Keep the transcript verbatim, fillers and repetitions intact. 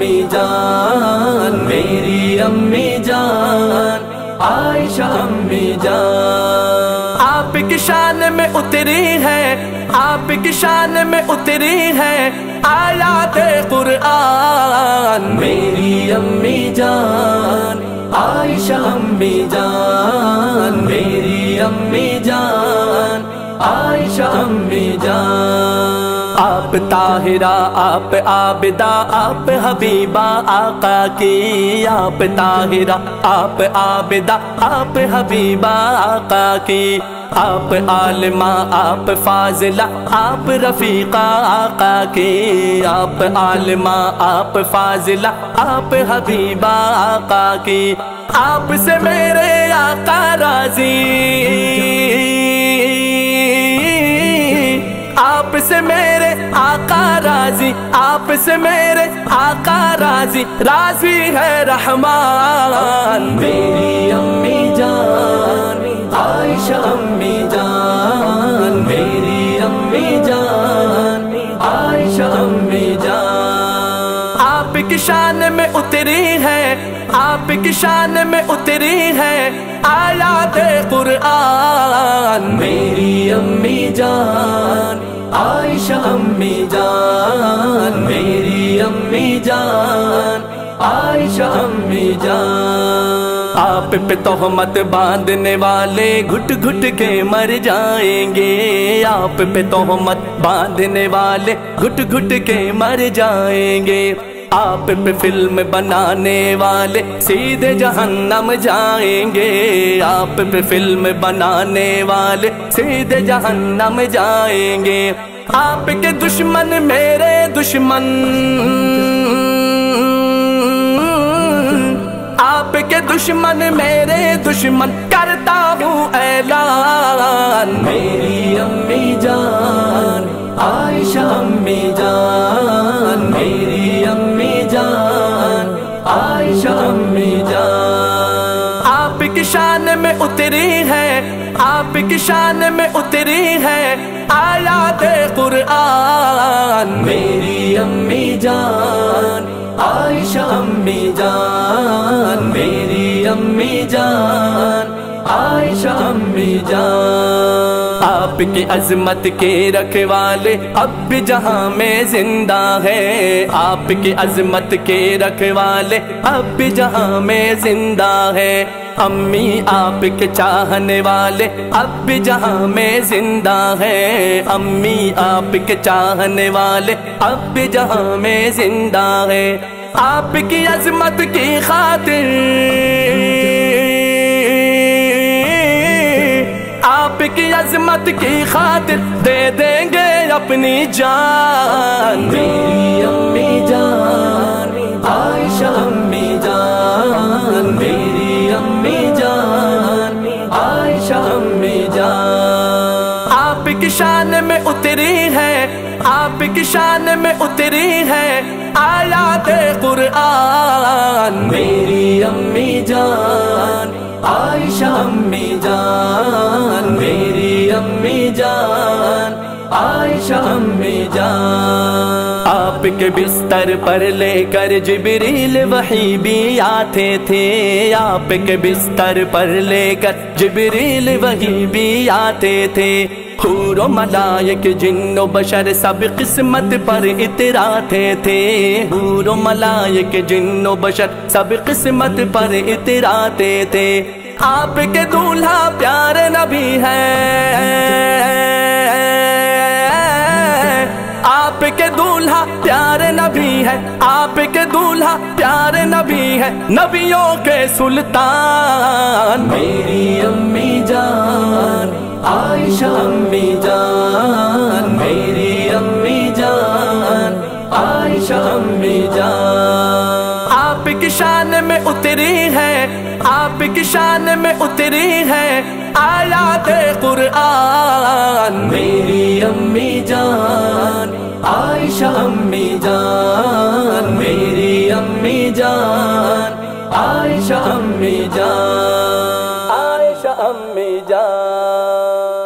अम्मी जान, मेरी अम्मी जान, आयशा अम्मी जान। आपकी शान में उतरी है, आपकी शान में उतरी है आयाते कुरान, मेरी अम्मी जान, आयशा अम्मी जान, मेरी अम्मी जान, आयशा अम्मी जान। आप ताहिरा, आप आबिदा, आप हबीबा आका की, आप ताहिरा, आप आबिदा, आप हबीबा आका की, आप आलिमा, आप फाजिला, आप रफीका आका की, आप आलिमा, आप फाजिला, आप हबीबा आका की। आपसे मेरे आका राजी, आपसे मेरे आका राजी, आपसे मेरे आका राजी, राजी है रहमान, मेरी अम्मी जान, आयशा अम्मी जान, मेरी अम्मी जान, आयशा अम्मी जान। आपकी शान में उतरी है, आपकी शान में उतरी है आयाते कुरान, मेरी अम्मी जान, आयशा अम्मी जान, मेरी अम्मी जान, आयशा अम्मी जान। आप पे तोहमत बांधने वाले घुट घुट के मर जाएंगे, आप पे तोहमत बांधने वाले घुट घुट के मर जाएंगे, आप पे फिल्म बनाने वाले सीधे जहन्नम जाएंगे, आप पे फिल्म बनाने वाले सीधे जहन्नम जाएंगे। आपके दुश्मन मेरे दुश्मन, आपके दुश्मन मेरे दुश्मन, करता हूँ ऐलान, मेरी अम्मी जान, आयशा अम्मी जान, मेरी अम्मी जान, आयशा अम्मी जान। आपकी शान में उतरी है, आपकी शान में उतरी है आयाते कुरान, मेरी अम्मी जान, आयशा अम्मी जान, मेरी अम्मी जान, आयशा अम्मी जान। आपकी अजमत के रखवाले अब भी जहाँ में जिंदा है, आपकी अजमत के रखवाले अब भी जहाँ में जिंदा है, अम्मी आपके चाहने वाले अब भी जहाँ में जिंदा है, अम्मी आपके चाहने वाले अब भी जहाँ में जिंदा है। आपकी अजमत की खातिर, आपकी अजमत की खातिर दे देंगे अपनी जान, मेरी अम्मी जान, आयशा अम्मी जान, मेरी अम्मी जान, आयशा अम्मी जान। आपकी शान में उतरी है, आपकी शान में उतरी है आयाते कुरान, मेरी अम्मी जान, आयशा अम्मी जान, मेरी अम्मी जान, आयशा अम्मी जान। आपके बिस्तर पर लेकर जिब्रील वही भी आते थे, आपके बिस्तर पर लेकर जिब्रील वही भी आते थे, हूरो मलायक जिन्नो बशर सब किस्मत पर इतराते थे, हूरो मलायक जिन्नो बशर सब किस्मत पर इतराते थे। आपके दूल्हा प्यारे नबी है, आपके दूल्हा प्यारे नबी है, आपके दूल्हा प्यारे नबी है, नबियों के सुल्तान, मेरी अम्मी जान, आयशा अम्मी जान, मेरी अम्मी जान, आयशा अम्मी जान। आपकी शान में उतरी है, आपकी शान में उतरी है आयाते कुरान, मेरी अम्मी जान, आयशा अम्मी जान, मेरी अम्मी जान, आयशा अम्मी जान, आयशा अम्मी जान।